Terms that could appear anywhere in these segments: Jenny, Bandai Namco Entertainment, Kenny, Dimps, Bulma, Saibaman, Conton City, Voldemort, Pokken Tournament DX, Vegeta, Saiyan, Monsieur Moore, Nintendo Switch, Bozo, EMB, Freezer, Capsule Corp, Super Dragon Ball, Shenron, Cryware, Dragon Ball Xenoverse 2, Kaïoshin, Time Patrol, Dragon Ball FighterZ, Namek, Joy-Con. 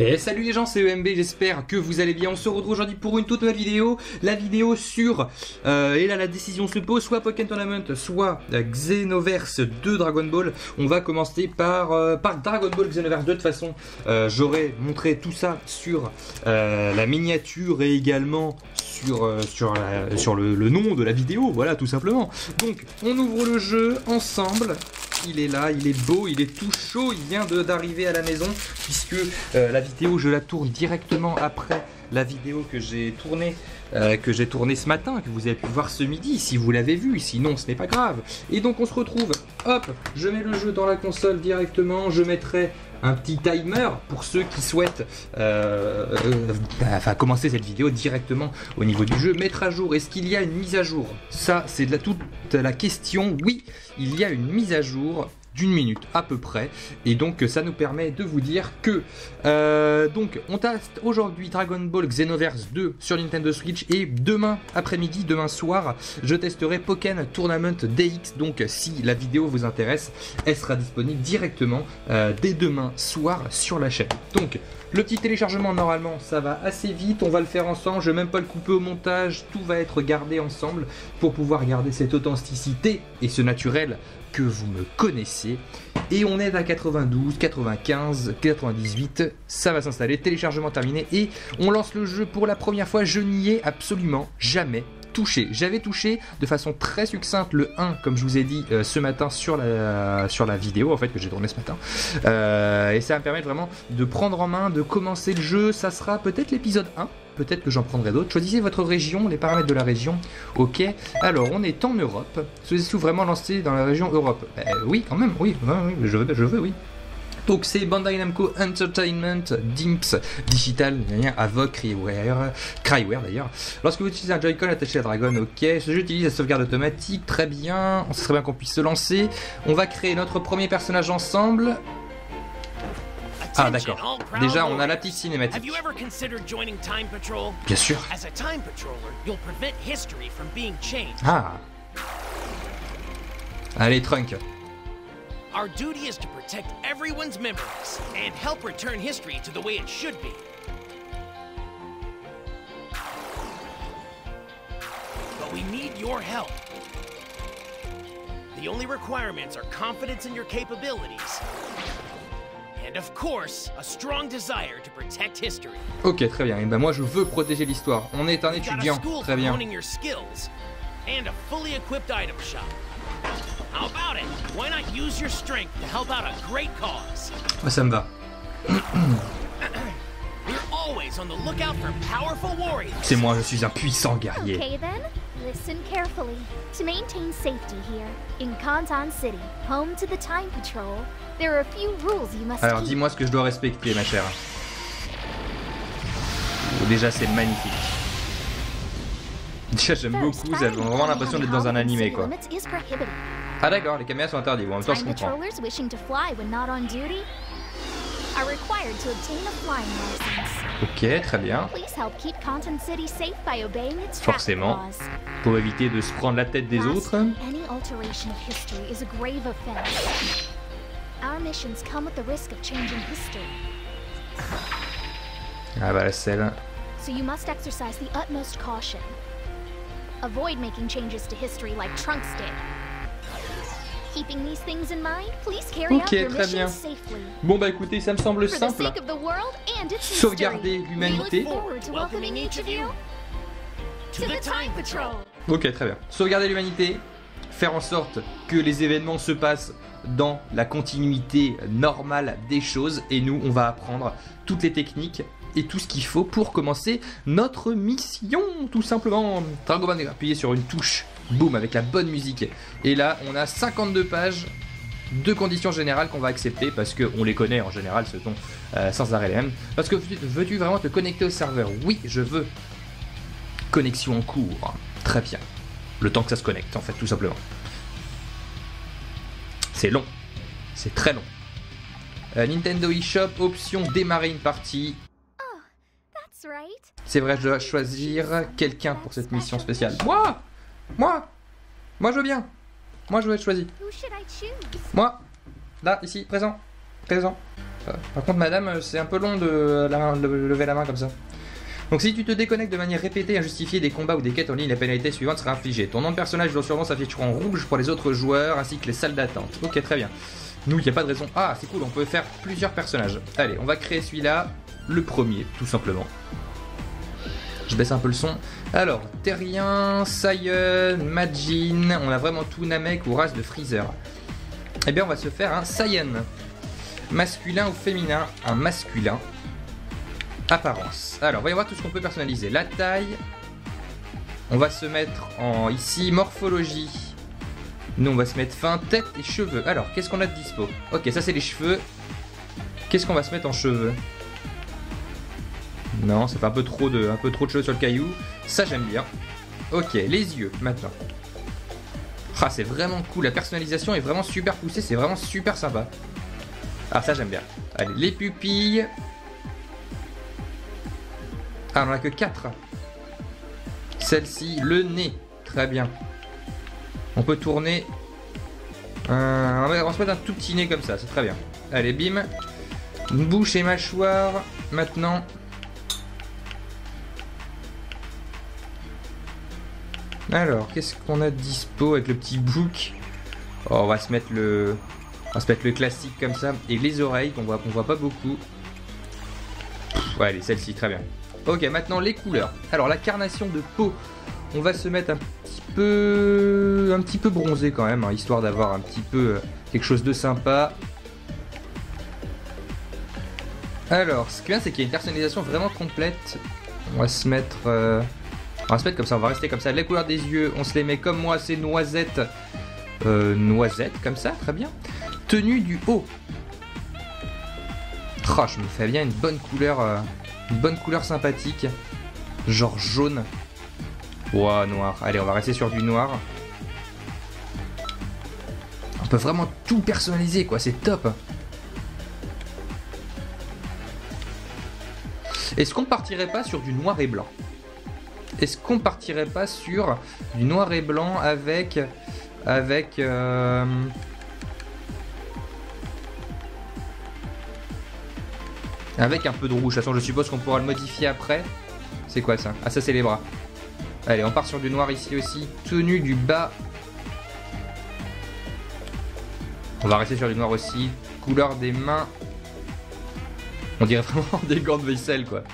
Et salut les gens, c'est EMB, j'espère que vous allez bien. On se retrouve aujourd'hui pour une toute nouvelle vidéo. La vidéo sur, et là la décision se pose, soit Pokken Tournament, soit Xenoverse 2 Dragon Ball. On va commencer par, Dragon Ball Xenoverse 2, de toute façon. J'aurai montré tout ça sur la miniature et également sur, sur le nom de la vidéo, voilà tout simplement. Donc on ouvre le jeu ensemble. Il est là, il est beau, il est tout chaud, il vient d'arriver à la maison puisque la vidéo je la tourne directement après la vidéo que j'ai tournée ce matin, que vous avez pu voir ce midi si vous l'avez vu, sinon ce n'est pas grave. Et donc on se retrouve, hop, je mets le jeu dans la console directement, je mettrai un petit timer pour ceux qui souhaitent commencer cette vidéo directement au niveau du jeu. Mettre à jour, est-ce qu'il y a une mise à jour? Ça c'est de la toute la question. Oui, il y a une mise à jour d'une minute à peu près, et donc ça nous permet de vous dire que donc on teste aujourd'hui Dragon Ball Xenoverse 2 sur Nintendo Switch, et demain après-midi, demain soir, je testerai Pokken Tournament DX. Donc si la vidéo vous intéresse, elle sera disponible directement dès demain soir sur la chaîne. Donc le petit téléchargement, normalement ça va assez vite, on va le faire ensemble, je vais même pas le couper au montage, tout va être gardé ensemble pour pouvoir garder cette authenticité et ce naturel que vous me connaissez. Et on est à 92, 95, 98, ça va s'installer, téléchargement terminé, et on lance le jeu pour la première fois. Je n'y ai absolument jamais touché. J'avais touché de façon très succincte le 1, comme je vous ai dit ce matin sur la, vidéo en fait que j'ai tournée ce matin, et ça va me permettre vraiment de prendre en main, de commencer le jeu. Ça sera peut-être l'épisode 1, peut-être que j'en prendrai d'autres. Choisissez votre région, les paramètres de la région. Ok, alors on est en Europe. Souhaitez-vous vraiment lancer dans la région Europe? Oui, quand même, oui, je veux, oui. Donc c'est Bandai Namco Entertainment, Dimps, Digital, Avoc, Cryware d'ailleurs. Lorsque vous utilisez un Joy-Con attaché à Dragon, ok. J'utilise la sauvegarde automatique, très bien. Ce serait bien qu'on puisse se lancer. On va créer notre premier personnage ensemble. Ah d'accord. Déjà on a la petite cinématique. Bien sûr. Ah. Allez Trunks. Our duty is to protect everyone's memories and help return history to the way it should be. But we need your help. The only requirements are confidence in your capabilities. And of course, a strong desire to protect history. Ok, très bien. Et ben moi je veux protéger l'histoire. On est un étudiant, très bien. And a fully equipped item shop. How about it? Why not use your strength to help out a great cause? Oh, ça me va. We're always on the lookout for powerful warriors. C'est moi, je suis un puissant guerrier. Okay then, listen carefully. To maintain safety here in Conton City, home to the Time Patrol, there are a few rules you must. Alors, dis-moi ce que je dois respecter, ma chère. Déjà, c'est magnifique. Déjà, j'aime beaucoup. J'ai vraiment l'impression d'être dans un animé, quoi. Ah d'accord, les caméras sont interdites, en même temps je comprends. Ok, très bien. Forcément, pour éviter de se prendre la tête des autres. Ah bah la selle. Avoid making changes to history like Trunks did. Ok, très bien. Bon bah écoutez, ça me semble simple. Sauvegarder l'humanité. Ok, très bien. Sauvegarder l'humanité. Faire en sorte que les événements se passent dans la continuité normale des choses. Et nous, on va apprendre toutes les techniques et tout ce qu'il faut pour commencer notre mission, tout simplement. Dragon Ball, appuyez sur une touche. Boum, avec la bonne musique. Et là, on a 52 pages de conditions générales qu'on va accepter parce qu'on les connaît en général, ce sont sans arrêt les mêmes. Parce que veux-tu vraiment te connecter au serveur? Oui, je veux. Connexion en cours. Très bien. Le temps que ça se connecte, en fait, tout simplement. C'est long. C'est très long. Nintendo eShop, option démarrer une partie. C'est vrai, je dois choisir quelqu'un pour cette mission spéciale. Moi! Moi je veux bien. Moi je veux être choisi. Moi. Là, ici, présent. Par contre madame, c'est un peu long de lever la main comme ça. Donc si tu te déconnectes de manière répétée et injustifiée des combats ou des quêtes en ligne, la pénalité suivante sera infligée. Ton nom de personnage doit sûrement s'afficher en rouge pour les autres joueurs ainsi que les salles d'attente. Ok, très bien. Nous, il n'y a pas de raison. Ah, c'est cool, on peut faire plusieurs personnages. Allez, on va créer celui-là, le premier, tout simplement. Je baisse un peu le son. Alors, Terrien, Saiyan, Majin, on a vraiment tout Namek ou race de Freezer. Eh bien, on va se faire un Saiyan. Masculin ou féminin, un masculin. Apparence. Alors, on va y voir tout ce qu'on peut personnaliser. La taille. On va se mettre en ici, morphologie. Nous, on va se mettre fin, tête et cheveux. Alors, qu'est-ce qu'on a de dispo? Ok, ça, c'est les cheveux. Qu'est-ce qu'on va se mettre en cheveux? Non, ça fait un peu trop de cheveux sur le caillou. Ça, j'aime bien. Ok, les yeux, maintenant. Ah, c'est vraiment cool. La personnalisation est vraiment super poussée. C'est vraiment super sympa. Ah, ça, j'aime bien. Allez, les pupilles. Ah, on en a que 4. Celle-ci, le nez. Très bien. On peut tourner. On se met un tout petit nez comme ça, c'est très bien. Allez, bim. Bouche et mâchoire. Maintenant. Alors, qu'est-ce qu'on a de dispo avec le petit bouc? Oh, on va se mettre le. On va se mettre le classique comme ça. Et les oreilles qu'on voit pas beaucoup. Pff, allez, celle-ci, très bien. Ok, maintenant les couleurs. Alors la carnation de peau, on va se mettre un petit peu bronzé quand même, hein, histoire d'avoir un petit peu quelque chose de sympa. Alors, ce qui est bien, c'est qu'il y a une personnalisation vraiment complète. On va se mettre comme ça, on va rester comme ça. Les couleurs des yeux, on se les met comme moi, c'est noisette, comme ça, très bien. Tenue du haut. Oh, je me fais bien une bonne couleur. Une bonne couleur sympathique, genre jaune. Ouah, noir. Allez, on va rester sur du noir. On peut vraiment tout personnaliser, quoi. C'est top. Est-ce qu'on partirait pas sur du noir et blanc? Est-ce qu'on partirait pas sur du noir et blanc avec avec un peu de rouge, de toute façon je suppose qu'on pourra le modifier après. C'est quoi ça? Ah ça c'est les bras. Allez, on part sur du noir ici aussi. Tenue du bas. On va rester sur du noir aussi. Couleur des mains. On dirait vraiment des gants de vaisselle quoi.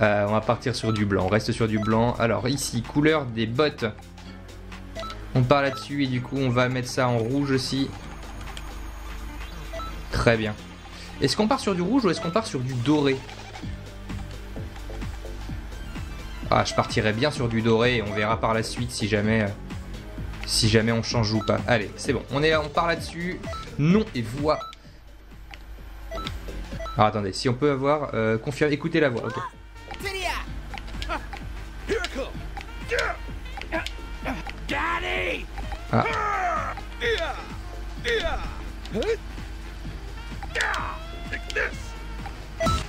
On va partir sur du blanc, on reste sur du blanc. Alors ici, couleur des bottes. On part là-dessus et du coup on va mettre ça en rouge aussi. Très bien. Est-ce qu'on part sur du rouge ou est-ce qu'on part sur du doré? Ah, je partirais bien sur du doré et on verra par la suite si jamais on change ou pas. Allez, c'est bon, on est là, on part là-dessus. Nom et voix. Ah, attendez, si on peut avoir confirmé, écoutez la voix, ok. Ah.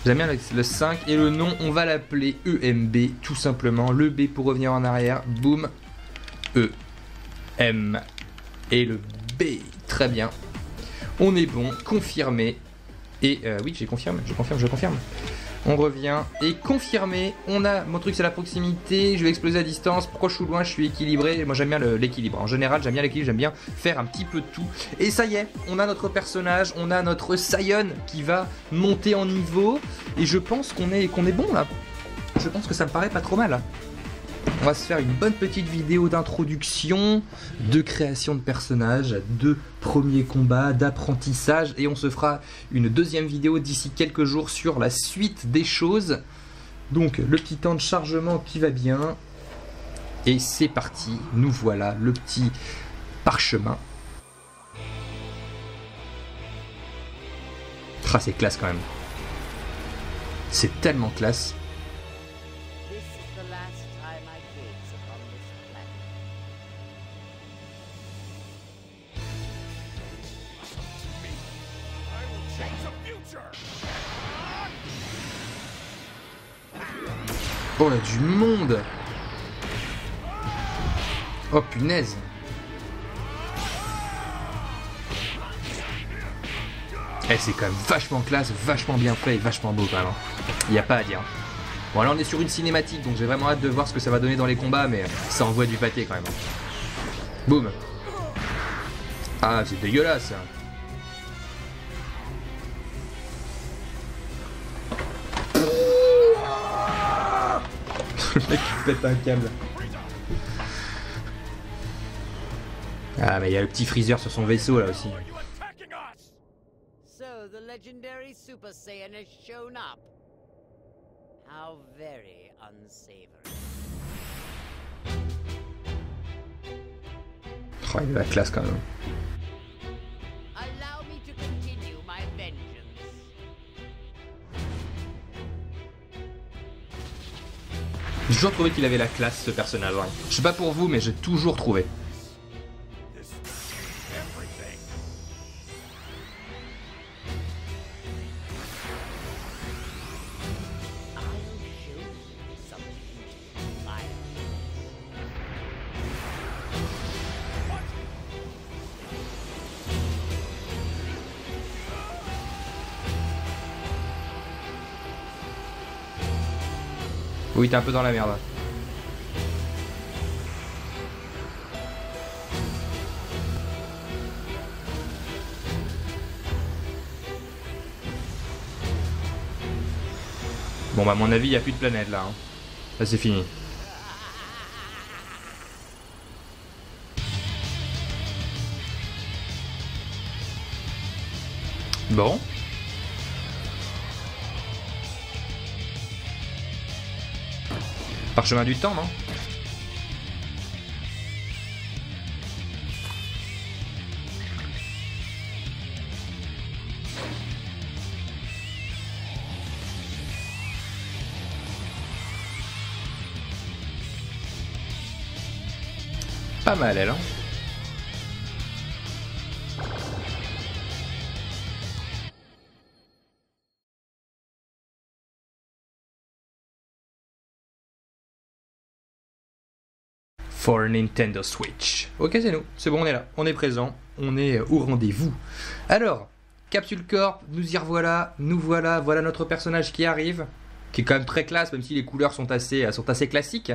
J'aime bien le 5 et le nom, on va l'appeler EMB tout simplement. Le B pour revenir en arrière, boum, E, M et le B. Très bien, on est bon, confirmé. Et oui, je confirme. On revient et confirmé. On a mon truc, c'est la proximité. Je vais exploser à distance, proche ou loin. Je suis équilibré. Moi, j'aime bien l'équilibre. En général, j'aime bien l'équilibre. J'aime bien faire un petit peu de tout. Et ça y est, on a notre personnage. On a notre Saiyan qui va monter en niveau. Et je pense qu'on est bon là. Je pense que ça me paraît pas trop mal. On va se faire une bonne petite vidéo d'introduction, de création de personnages, de premiers combats, d'apprentissage, et on se fera une deuxième vidéo d'ici quelques jours sur la suite des choses. Donc le petit temps de chargement qui va bien, et c'est parti, nous voilà le petit parchemin. Ah, c'est classe quand même, c'est tellement classe. Oh là, du monde! Oh punaise! Eh, c'est quand même vachement classe, vachement bien fait et vachement beau quand même. Il n'y a pas à dire. Bon, là on est sur une cinématique, donc j'ai vraiment hâte de voir ce que ça va donner dans les combats, mais ça envoie du pâté quand même. Boum. Ah, c'est dégueulasse. Le mec qui pète un câble. Ah, mais il y a le petit Freezer sur son vaisseau là aussi. Oh, il a la classe quand même. J'ai toujours trouvé qu'il avait la classe, ce personnage. Hein. Je sais pas pour vous, mais j'ai toujours trouvé. Oui, t'es un peu dans la merde. Bon bah à mon avis, il n'y a plus de planète là. Hein. Là c'est fini. Bon. Parchemin du temps, non? Pas mal elle, hein? For Nintendo Switch. Ok, c'est nous, c'est bon, on est là, on est présent, on est au rendez-vous. Alors, Capsule Corp, nous y revoilà, nous voilà, voilà notre personnage qui arrive, qui est quand même très classe, même si les couleurs sont assez classiques.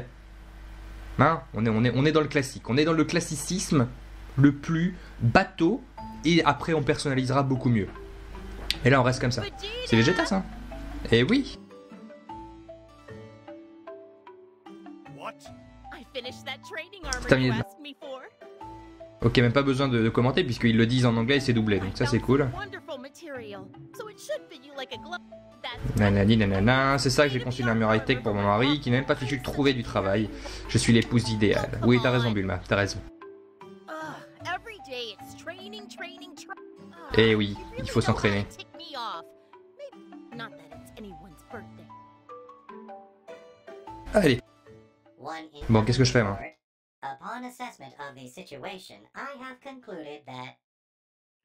Hein, on est dans le classique, on est dans le classicisme le plus bateau, et après on personnalisera beaucoup mieux. Et là on reste comme ça. C'est Vegeta ça. Eh oui. Ok, même pas besoin de commenter puisqu'ils le disent en anglais et c'est doublé, donc ça c'est cool. Nanani nanana, c'est ça que j'ai construit la muraille tech pour mon mari qui n'a même pas fichu de trouver du travail. Je suis l'épouse idéale. Oui, t'as raison Bulma, t'as raison. Eh oui, il faut s'entraîner. Allez. Bon, qu'est-ce que je fais moi? Upon assessment of the situation, I have concluded that...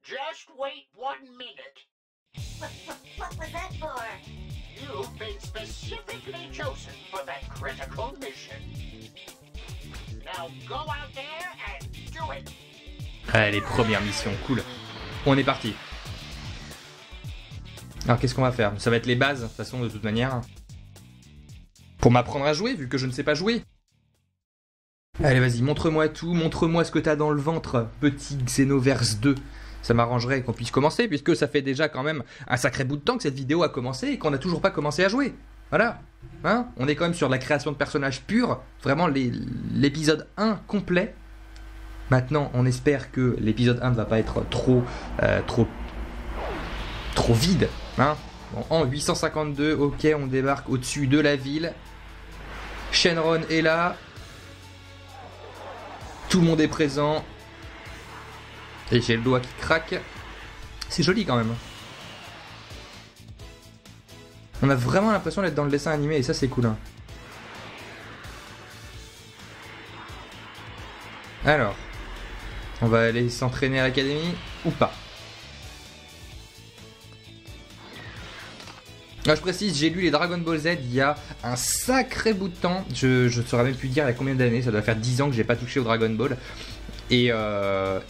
Just wait 1 minute. What was that for? You've been specifically chosen for that critical mission. Now go out there and do it. Allez, première mission, cool. On est parti. Alors qu'est-ce qu'on va faire? Ça va être les bases, de toute façon, de toute manière. Pour m'apprendre à jouer, vu que je ne sais pas jouer. Allez, vas-y, montre-moi tout, montre-moi ce que t'as dans le ventre, petit Xenoverse 2. Ça m'arrangerait qu'on puisse commencer, puisque ça fait déjà quand même un sacré bout de temps que cette vidéo a commencé et qu'on n'a toujours pas commencé à jouer. Voilà, hein, on est quand même sur la création de personnages purs, vraiment l'épisode 1 complet. Maintenant, on espère que l'épisode 1 ne va pas être trop vide, hein. Bon, en 852, ok, on débarque au-dessus de la ville. Shenron est là. Tout le monde est présent. Et j'ai le doigt qui craque. C'est joli quand même. On a vraiment l'impression d'être dans le dessin animé et ça c'est cool. Alors, on va aller s'entraîner à l'académie ou pas? Là, je précise, j'ai lu les Dragon Ball Z il y a un sacré bout de temps, je ne saurais même plus dire il y a combien d'années, ça doit faire 10 ans que j'ai pas touché au Dragon Ball. Et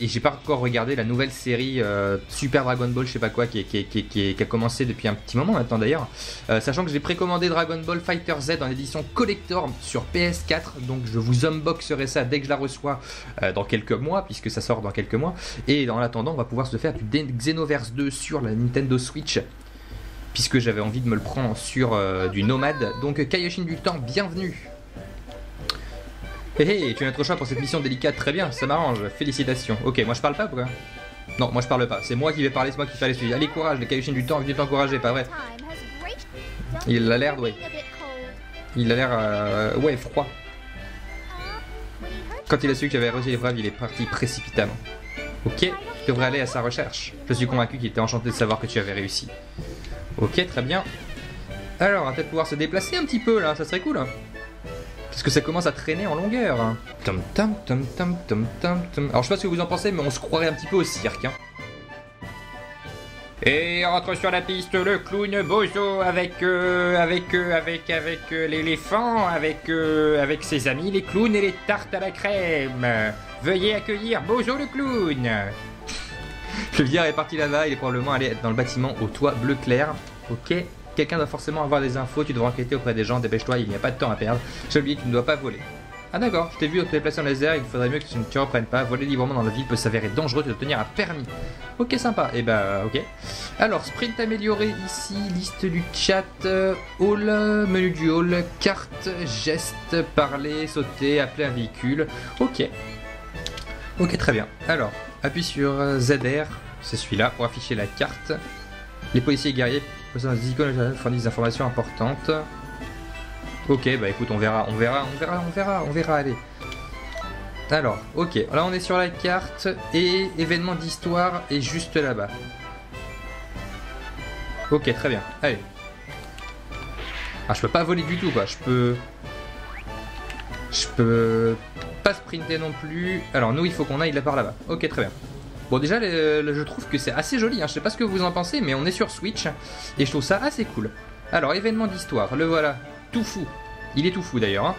j'ai pas encore regardé la nouvelle série Super Dragon Ball, je sais pas quoi, qui a commencé depuis un petit moment maintenant d'ailleurs. Sachant que j'ai précommandé Dragon Ball FighterZ en édition collector sur PS4, donc je vous unboxerai ça dès que je la reçois dans quelques mois, puisque ça sort dans quelques mois. Et en attendant, on va pouvoir se faire du Xenoverse 2 sur la Nintendo Switch, puisque j'avais envie de me le prendre sur du nomade. Donc Kaïoshin du temps, bienvenue. Hé hé, tu es notre choix pour cette mission délicate, très bien, ça m'arrange, félicitations. Ok, moi je parle pas ou quoi? Non, moi je parle pas, c'est moi qui vais parler, c'est moi qui fais les suivis. Allez, courage, les Kaïoshin du temps, venez t'encourager, pas vrai? Il a l'air, ouais. Il a l'air, ouais, froid. Quand il a su que j'avais réussi l'épreuve, il est parti précipitamment. Ok, je devrais aller à sa recherche. Je suis convaincu qu'il était enchanté de savoir que tu avais réussi. Ok, très bien. Alors, on va peut-être pouvoir se déplacer un petit peu là, ça serait cool. Parce que ça commence à traîner en longueur. Tom tom tom tom tom tom tom. Alors je sais pas ce que vous en pensez, mais on se croirait un petit peu au cirque, hein. Et rentre sur la piste le clown Bozo avec l'éléphant, avec ses amis les clowns et les tartes à la crème. Veuillez accueillir Bozo le clown. Le vieillard est parti là-bas, il est probablement allé dans le bâtiment au toit bleu clair. Ok. Quelqu'un doit forcément avoir des infos, tu devras enquêter auprès des gens, dépêche-toi, il n'y a pas de temps à perdre. J'ai oublié que tu ne dois pas voler. Ah d'accord, je t'ai vu te déplacer en laser, il faudrait mieux que tu ne te reprennes pas. Voler librement dans la ville peut s'avérer dangereux, de tenir un permis. Ok, sympa, et bah ok. Alors, sprint amélioré ici, liste du chat, hall, menu du hall, carte, geste, parler, sauter, appeler un véhicule. Ok. Ok, très bien. Alors, appuie sur ZR, c'est celui-là, pour afficher la carte. Les policiers guerriers des icônes fournissent des informations importantes. Ok, bah écoute, on verra, allez. Alors, ok, là on est sur la carte et événement d'histoire est juste là-bas. Ok, très bien, allez. Ah, je peux pas voler du tout, quoi, je peux pas sprinter non plus. Alors nous, il faut qu'on aille là par là-bas. Ok, très bien. Bon, déjà, je trouve que c'est assez joli, hein. Je sais pas ce que vous en pensez, mais on est sur Switch, et je trouve ça assez cool. Alors, événement d'histoire, le voilà, tout fou. Il est tout fou, d'ailleurs, hein.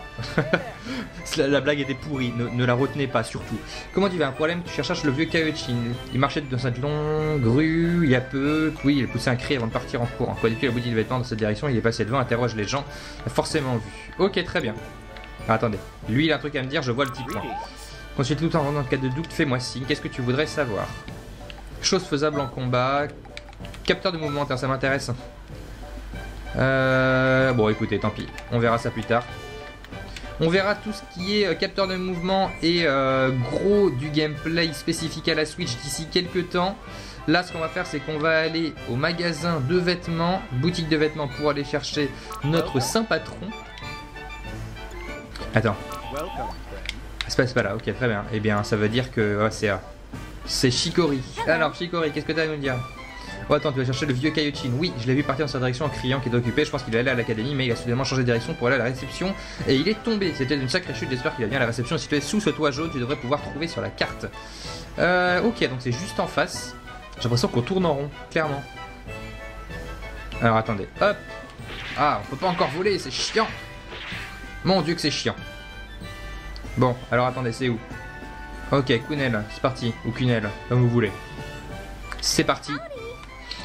La blague était pourrie, ne la retenez pas, surtout. Comment tu vas? Un problème, tu cherches le vieux Kaïoshin. Il marchait dans cette longue rue, il y a peu, puis il a poussé un cri avant de partir en courant. Quoi, depuis la boutique de vêtements dans cette direction, il est passé devant, interroge les gens, forcément vu. Ok, très bien. Ah, attendez, lui, il a un truc à me dire, je vois le petit plan. Ensuite, tout en cas de doute, fais-moi signe. Qu'est-ce que tu voudrais savoir? Chose faisable en combat. Capteur de mouvement, ça m'intéresse. Bon, écoutez, tant pis. On verra ça plus tard. On verra tout ce qui est capteur de mouvement et gros du gameplay spécifique à la Switch d'ici quelques temps. Là, ce qu'on va faire, c'est qu'on va aller au magasin de vêtements, boutique de vêtements, pour aller chercher notre saint patron. Attends. C'est pas là, ok, très bien. Eh bien, ça veut dire que ouais, c'est Chicory. Alors, Chicory, qu'est-ce que t'as à nous dire? Oh, attends, tu vas chercher le vieux Kaïoshin. Oui, je l'ai vu partir dans sa direction en criant qu'il était occupé. Je pense qu'il allait à l'académie, mais il a soudainement changé de direction pour aller à la réception et il est tombé. C'était une sacrée chute. J'espère qu'il va bien à la réception. Si tu es sous ce toit jaune, tu devrais pouvoir trouver sur la carte. Ok, donc c'est juste en face. J'ai l'impression qu'on tourne en rond, clairement. Alors, attendez, hop. Ah, on peut pas encore voler, c'est chiant. Mon dieu, que c'est chiant. Bon, alors attendez, c'est où? Ok, Kunel, c'est parti. Ou Kunel, comme vous voulez. C'est parti.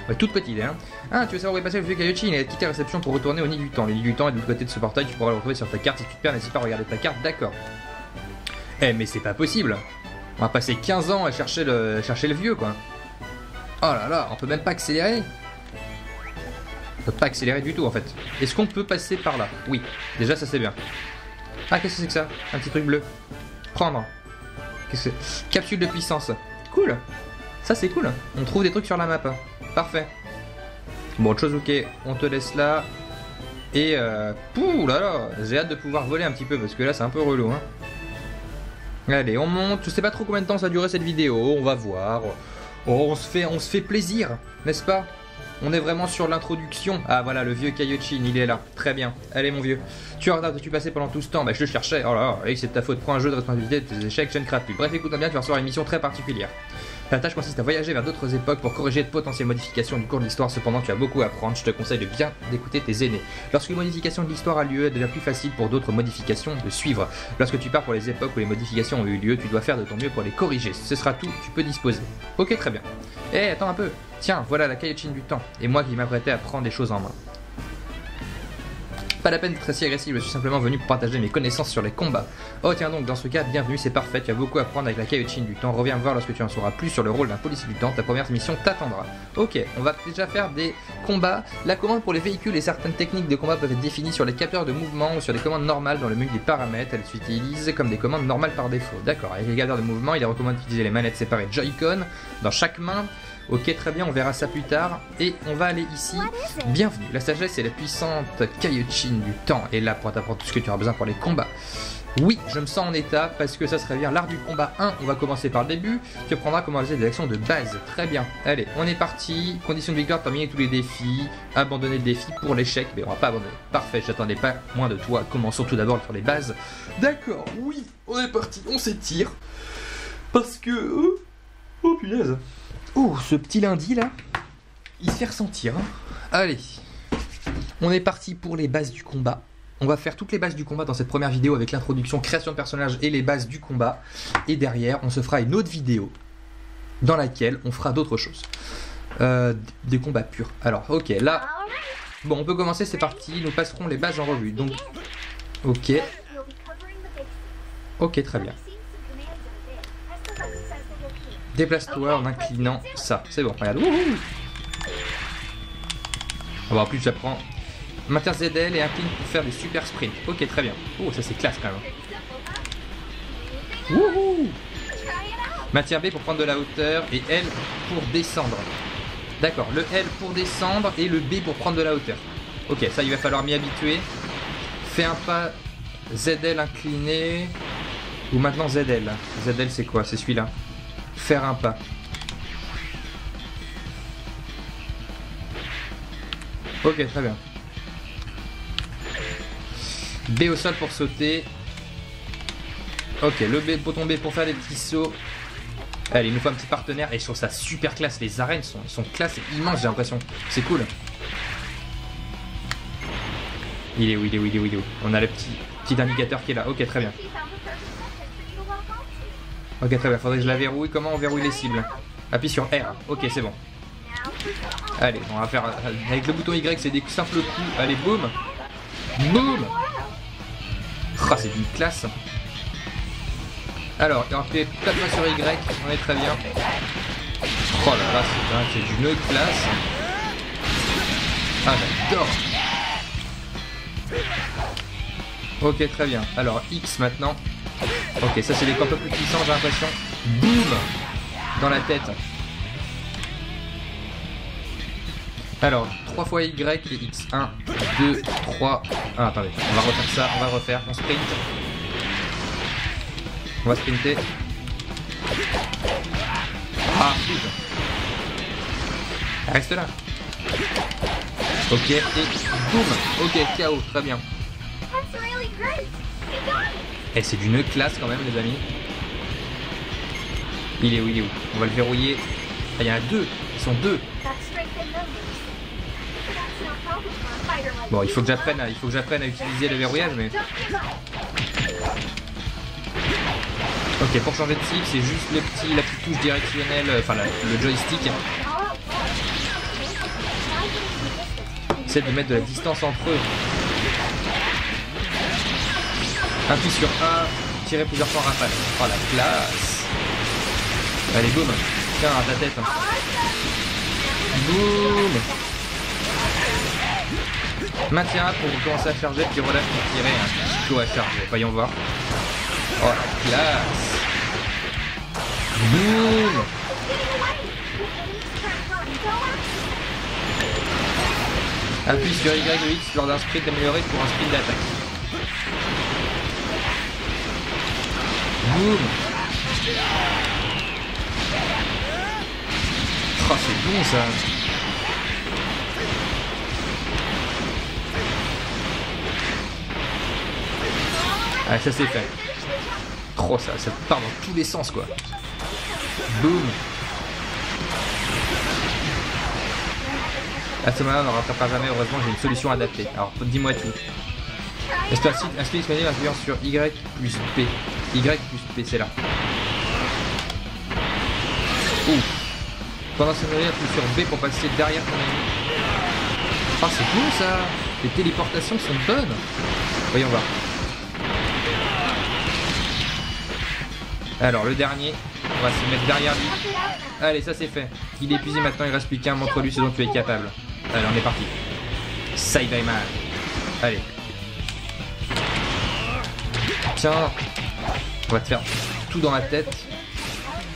Ouais, toute petite, hein. Ah, tu veux savoir où est passé le vieux Kaïoshin? Il a quitté la réception pour retourner au nid du temps. Le nid du temps est de l'autre côté de ce portail, tu pourras le retrouver sur ta carte. Si tu te perds, n'hésite pas à regarder ta carte, d'accord. Eh, mais c'est pas possible. On va passer 15 ans à chercher le vieux, quoi. Oh là là, on peut même pas accélérer. On peut pas accélérer du tout, en fait. Est-ce qu'on peut passer par là? Oui, déjà, ça c'est bien. Ah, qu'est-ce que c'est que ça? Un petit truc bleu. Prendre. Qu'est-ce que c'est? Capsule de puissance. Cool. Ça, c'est cool. On trouve des trucs sur la map. Parfait. Bon, autre chose, ok. On te laisse là. Et... Pouh là là. J'ai hâte de pouvoir voler un petit peu parce que là, c'est un peu relou, hein. Allez, on monte. Je sais pas trop combien de temps ça a duré cette vidéo. On va voir. Oh, on se fait plaisir, n'est-ce pas? On est vraiment sur l'introduction. Ah voilà, le vieux Kaïoshin, il est là. Très bien. Allez mon vieux. Tu as retardé, tu passais pendant tout ce temps. Bah je le cherchais. Oh là là, c'est de ta faute. Prends un jeu de responsabilité de tes échecs, je ne crade plus. Bref, écoute bien, tu vas recevoir une mission très particulière. Ta tâche consiste à voyager vers d'autres époques pour corriger de potentielles modifications du cours de l'histoire. Cependant, tu as beaucoup à apprendre. Je te conseille de bien d'écouter tes aînés. Lorsqu'une modification de l'histoire a lieu, elle devient plus facile pour d'autres modifications de suivre. Lorsque tu pars pour les époques où les modifications ont eu lieu, tu dois faire de ton mieux pour les corriger. Ce sera tout, tu peux disposer. Ok, très bien. Eh, attends un peu. Tiens, voilà la Kaïoshin du temps. Et moi qui m'apprêtais à prendre des choses en main. Pas la peine d'être si agressif, je suis simplement venu pour partager mes connaissances sur les combats. Oh tiens donc, dans ce cas, bienvenue, c'est parfait, tu as beaucoup à apprendre avec la Kaïoshin du temps. Reviens me voir lorsque tu en sauras plus sur le rôle d'un policier du temps, ta première mission t'attendra. Ok, on va déjà faire des combats. La commande pour les véhicules et certaines techniques de combat peuvent être définies sur les capteurs de mouvement ou sur des commandes normales dans le menu des paramètres. Elles s'utilisent comme des commandes normales par défaut. D'accord, avec les capteurs de mouvement, il est recommandé d'utiliser les manettes séparées Joy-Con dans chaque main. Ok, très bien, on verra ça plus tard. Et on va aller ici. Bienvenue. La sagesse et la puissante Kaïoshin du temps est là pour t'apprendre tout ce que tu auras besoin pour les combats. Oui, je me sens en état parce que ça serait bien l'art du combat 1. On va commencer par le début. Tu apprendras comment réaliser des actions de base. Très bien. Allez, on est parti. Condition de victoire, terminer tous les défis. Abandonner le défi pour l'échec. Mais on va pas abandonner. Parfait, j'attendais pas moins de toi. Commençons tout d'abord sur les bases. D'accord, oui, on est parti. On s'étire. Parce que... Oh punaise. Ouh, ce petit lundi là, il se fait ressentir. Hein. Allez, on est parti pour les bases du combat. On va faire toutes les bases du combat dans cette première vidéo avec l'introduction, création de personnages et les bases du combat. Et derrière, on se fera une autre vidéo dans laquelle on fera d'autres choses. Des combats purs. Alors, ok, là, bon, on peut commencer, c'est parti. Nous passerons les bases en revue. Donc, ok. Ok, très bien. Déplace-toi en inclinant ça. C'est bon, regarde. Wouhou. Bon, en plus, j'apprends. Maintien ZL et incline pour faire des super sprints. Ok, très bien. Oh, ça c'est classe quand même. Wouhou. Maintien B pour prendre de la hauteur et L pour descendre. D'accord, le L pour descendre et le B pour prendre de la hauteur. Ok, ça il va falloir m'y habituer. Fais un pas ZL incliné. Ou maintenant ZL. ZL c'est quoi? C'est celui-là. Faire un pas. Ok, très bien. B au sol pour sauter. Ok, le B pour tomber pour faire des petits sauts. Allez, il nous faut un petit partenaire. Et je trouve ça super classe. Les arènes sont classe et immenses, j'ai l'impression. C'est cool. Il est où? Il est où? Il est où? Il est où? On a le petit indicateur qui est là. Ok, très bien. Ok, très bien, faudrait que je la verrouille. Comment on verrouille les cibles? Appuie sur R. Ok, c'est bon. Allez, on va faire... Avec le bouton Y, c'est des simples coups. Allez, boum. Boum. Ah, c'est d'une classe. Alors, on fait taper sur Y. On est très bien. Oh là là, c'est d'une autre classe. Ah, j'adore. Ok, très bien. Alors, X maintenant. Ok, ça c'est des coups un peu plus puissants, j'ai l'impression. Boum! Dans la tête. Alors, 3 fois Y et X. 1, 2, 3. Ah, attendez, on va refaire ça, on va refaire. On sprint. On va sprinter. Ah, putain. Reste là. Ok, et boum! Ok, KO, très bien. Et c'est d'une classe quand même, les amis. Il est où? Il est où? On va le verrouiller. Ah, il y en a deux. Ils sont deux. Bon, il faut que j'apprenne à utiliser le verrouillage, mais... Ok, pour changer de cible, c'est juste la petite touche directionnelle, enfin le joystick. C'est de mettre de la distance entre eux. Appuie sur A, tirer plusieurs fois en rafale. Oh la classe! Allez, boum! Tiens, à ta tête. Hein. Boum! Maintiens A pour commencer à charger, puis relâche pour tirer un pico à charger. Voyons voir. Oh la classe! Boum! Appuie sur Y ou X lors d'un sprint amélioré pour un sprint d'attaque. Boum! Oh, c'est bon ça! Ah, ça c'est fait! Trop ça, ça part dans tous les sens quoi! Boum! La Somana n'en rattrapera jamais, heureusement j'ai une solution adaptée. Alors dis-moi tout. Aspect disponible influence sur Y plus P. Y plus P, c'est là. Ouh. Pendant ce moment-là, appuie sur B pour passer derrière ton ami. Ah, c'est cool ça! Les téléportations sont bonnes! Voyons voir. Alors, le dernier, on va se mettre derrière lui. Allez, ça c'est fait. Il est épuisé maintenant, il reste plus qu'un. Montre-lui ce dont tu es capable. Allez, on est parti. Saibaman. Allez. Tiens, on va te faire tout dans la tête.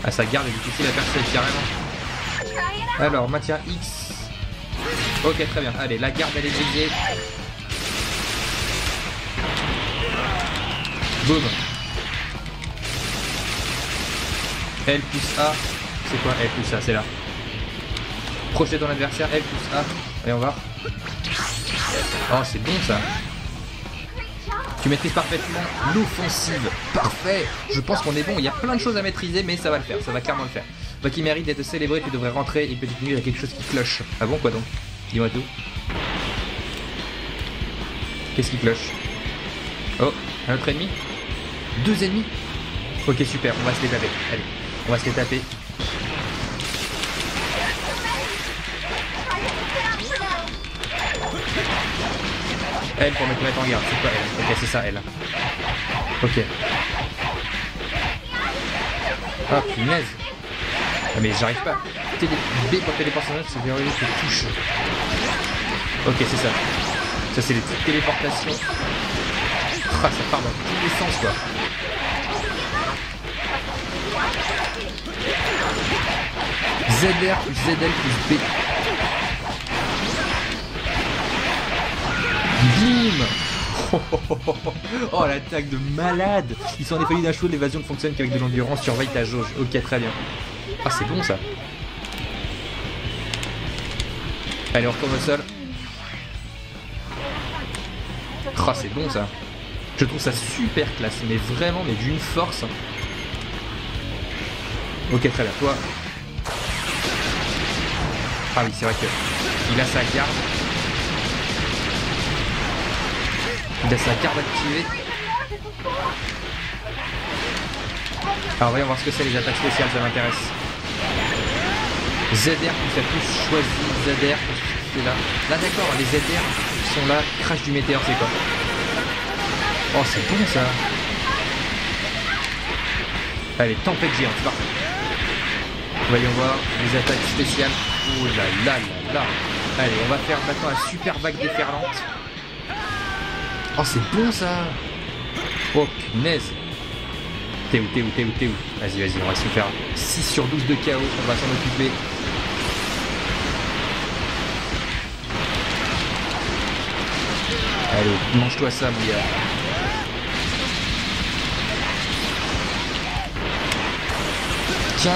Ah, ça garde et difficile à percer carrément. Alors, maintien X. Ok, très bien. Allez, la garde elle est brisée. Boum. L plus A. C'est quoi L plus A? C'est là. Projeter ton adversaire. L plus A. Allez, on va voir. Oh, c'est bon ça. Tu maîtrises parfaitement l'offensive. Parfait. Je pense qu'on est bon. Il y a plein de choses à maîtriser, mais ça va le faire. Ça va clairement le faire. Toi qui mérite d'être célébré, tu devrais rentrer. Une petite nuit, il y a quelque chose qui cloche. Ah bon, quoi donc? Dis-moi tout. Qu'est-ce qui cloche? Oh, un autre ennemi? Deux ennemis? Ok, super, on va se les taper. Allez, on va se les taper. Elle pour me mettre en garde, c'est pas elle. Ok, c'est ça, elle. Ok. Ah, punaise. Ah, mais j'arrive pas. B pour téléportation, c'est bien relié que touche. Ok, c'est ça. Ça, c'est les téléportations. Ah, ça part dans tous les sens, quoi. ZR plus ZL plus B. Bim! Oh, l'attaque de malade! Ils sont en effet d'un show, l'évasion ne fonctionne qu'avec de l'endurance, surveille ta jauge. Ok, très bien. Ah, c'est bon ça! Allez, on retourne au sol. Ah, c'est bon ça! Je trouve ça super classe, mais vraiment, mais d'une force. Ok, très bien, toi. Ah oui, c'est vrai que il a sa garde. Il a sa garde activée. Alors voyons voir ce que c'est les attaques spéciales, ça m'intéresse. ZR plus la touche choisie, ZR c'est là. Là d'accord, les ZR sont là, crash du météore c'est quoi? Oh c'est bon ça. Allez, tempête géante, parfait. Voyons voir les attaques spéciales. Oh là là là là. Allez, on va faire maintenant la super vague déferlante. Oh c'est bon ça. Oh punaise. T'es où? Vas-y, on va se faire 6 sur 12 de KO, on va s'en occuper. Allez, mange-toi ça, mon gars. Tiens!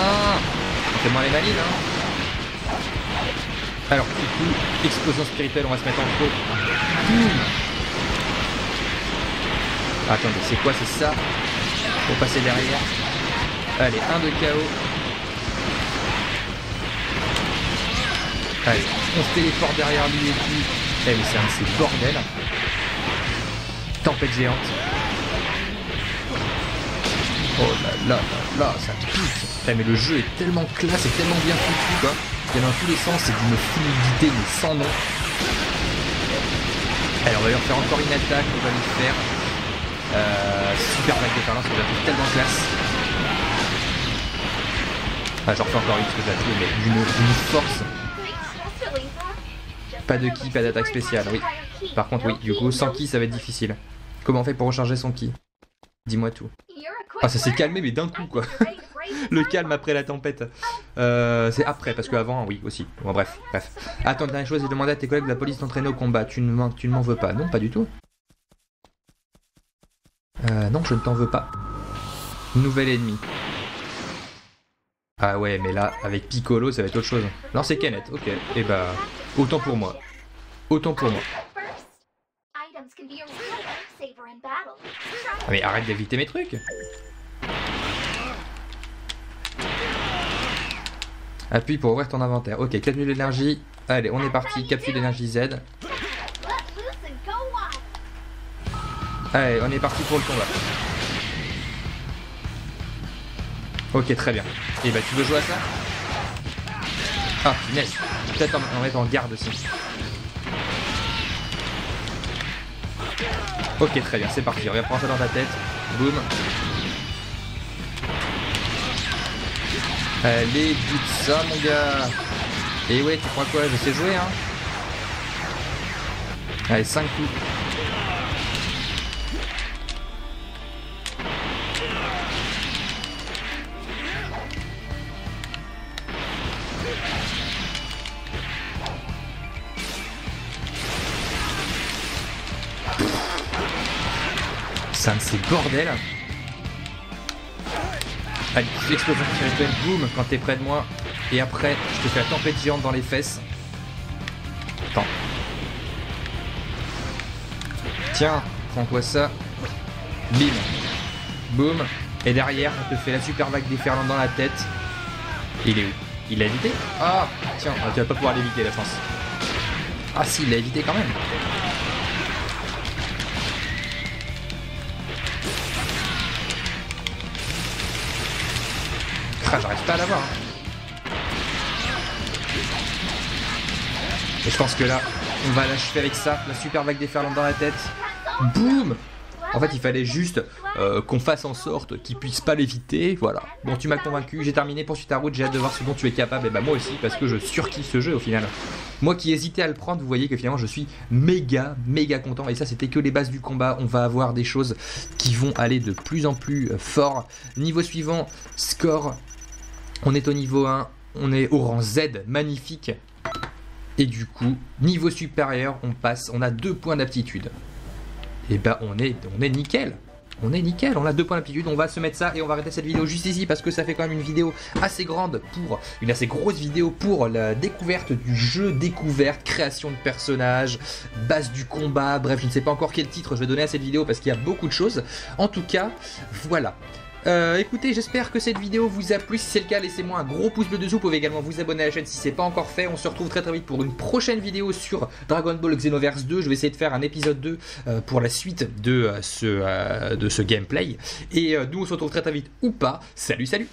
Fais-moi les malines, hein! Alors, du coup, explosion spirituelle, on va se mettre en faux. Attendez, c'est quoi? C'est ça? Pour passer derrière. Allez, un de KO. Allez, on se téléporte derrière lui et puis. Eh mais c'est un de ces bordels. Tempête géante. Oh là là là là, ça pique. Eh mais le jeu est tellement classe et tellement bien foutu quoi. Il y en a dans tous les sens, c'est d'une fluidité mais sans nom. Allez, on va lui refaire encore une attaque, on va lui faire. Super vague déferlante, parce que je la trouve tellement classe. Ah, j'en refais encore une parce que je la trouve, mais d'une force. Pas de ki, pas d'attaque spéciale, oui. Par contre, oui, du coup, sans ki, ça va être difficile. Comment on fait pour recharger son ki? Dis-moi tout. Ah, ça s'est calmé, mais d'un coup, quoi. Le calme après la tempête. C'est après, parce qu'avant, oui, aussi. Bon, bref. Attends, dernière chose, j'ai demandé à tes collègues de la police d'entraîner au combat. Tu ne m'en veux pas? Non, pas du tout. Non, je ne t'en veux pas. Nouvel ennemi. Ah ouais, mais là, avec Piccolo, ça va être autre chose. Non, c'est Kenneth, ok. Et bah, autant pour moi. Ah mais arrête d'éviter mes trucs. Appuie pour ouvrir ton inventaire. Ok, 4000 d'énergie, Allez, on est parti, capsule d'énergie Z. Allez, on est parti pour le combat. Ok, très bien. Et bah, tu veux jouer à ça? Ah, nice. Peut-être en mettre en garde aussi. Ok, très bien, c'est parti. Regarde, prends ça dans ta tête. Boum. Allez, dis ça, mon gars. Et ouais, tu crois quoi? Je sais jouer, hein. Allez, 5 coups. C'est un de ces bordels. Allez, explosion qui répète, boum, quand t'es près de moi. Et après, je te fais la tempête géante dans les fesses. Attends. Tiens, prends quoi ça? Bim. Boum. Et derrière, on te fait la super vague déferlante dans la tête. Il est où? Il l'a évité? Ah, tiens, tu vas pas pouvoir l'éviter, la France. Ah si, il l'a évité quand même. Ah, j'arrive pas à l'avoir. Et je pense que là, on va l'achever avec ça, la super vague déferlante dans la tête. Boum! En fait, il fallait juste qu'on fasse en sorte qu'il puisse pas l'éviter. Voilà. Bon, tu m'as convaincu, j'ai terminé, poursuis ta route, j'ai hâte de voir ce dont tu es capable. Et bah, moi aussi, parce que je surkiffe ce jeu au final. Moi qui hésitais à le prendre, vous voyez que finalement je suis méga content. Et ça, c'était que les bases du combat. On va avoir des choses qui vont aller de plus en plus fort. Niveau suivant, score. On est au niveau 1, on est au rang Z, magnifique. Et du coup, niveau supérieur, on passe, on a 2 points d'aptitude. Et bah on est nickel. On est nickel, on a 2 points d'aptitude, on va se mettre ça et on va arrêter cette vidéo juste ici parce que ça fait quand même une vidéo assez grande pour, une assez grosse vidéo pour la découverte du jeu, découverte, création de personnages, base du combat, bref, je ne sais pas encore quel titre je vais donner à cette vidéo parce qu'il y a beaucoup de choses. En tout cas, voilà. Écoutez, j'espère que cette vidéo vous a plu. Si c'est le cas, laissez-moi un gros pouce bleu dessous. Vous pouvez également vous abonner à la chaîne si c'est pas encore fait. On se retrouve très vite pour une prochaine vidéo sur Dragon Ball Xenoverse 2. Je vais essayer de faire un épisode 2 pour la suite de ce gameplay. Et nous on se retrouve très vite ou pas. Salut.